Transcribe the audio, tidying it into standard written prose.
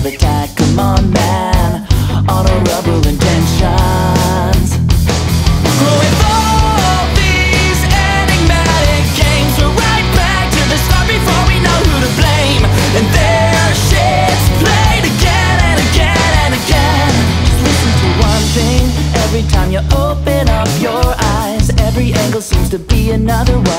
another Kakumon man on honorable intentions. Growing all these enigmatic games, we're right back to the start before we know who to blame. And their shit's played again and again and again. Just listen to one thing every time you open up your eyes. Every angle seems to be another one.